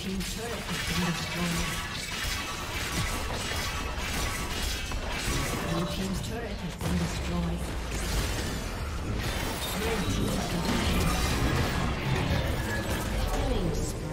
team's turret has been destroyed. Blue team's turret has been destroyed. Red team's killing spree.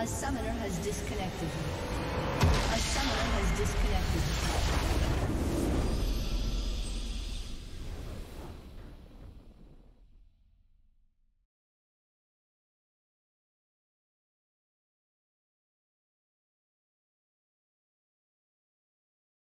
A summoner has disconnected.